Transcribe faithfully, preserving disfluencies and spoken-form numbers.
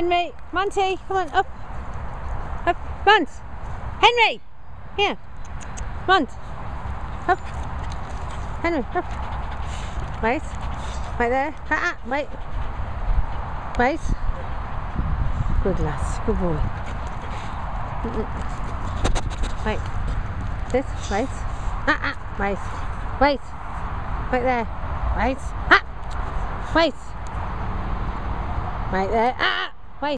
Henry, Monty, come on, up. Up, Mont. Henry, here. Mont, up. Henry, up. Wait, wait there. Ah, ah, wait. Wait. Good lass, good boy. Wait. This, wait. Ah, ah, wait. Wait. Wait there. Wait. Ah, wait. Right there. Ah!